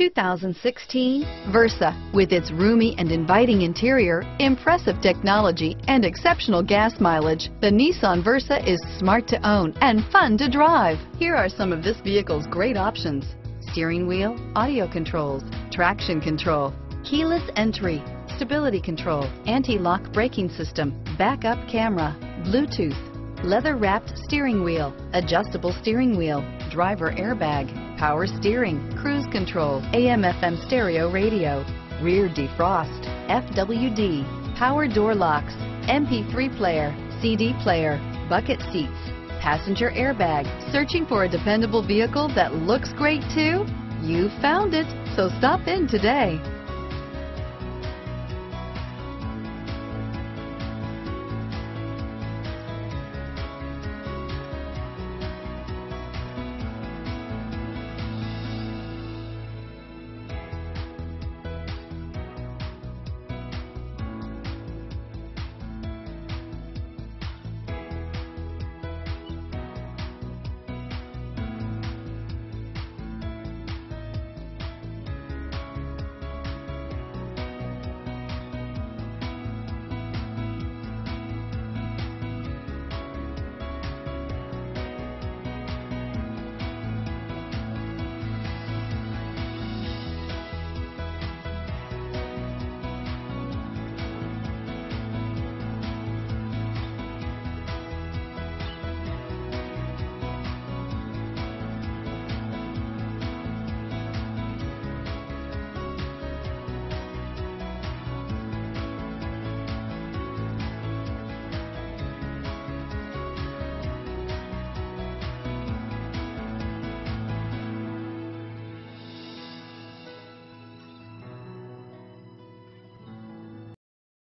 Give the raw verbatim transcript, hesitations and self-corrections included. two thousand sixteen Versa. With its roomy and inviting interior, impressive technology, and exceptional gas mileage, the Nissan Versa is smart to own and fun to drive. Here are some of this vehicle's great options: steering wheel audio controls, traction control, keyless entry, stability control, anti-lock braking system, backup camera, Bluetooth, leather-wrapped steering wheel, adjustable steering wheel, driver airbag, power steering, cruise control, A M F M stereo radio, rear defrost, F W D, power door locks, M P three player, C D player, bucket seats, passenger airbag. Searching for a dependable vehicle that looks great too? You found it, so stop in today.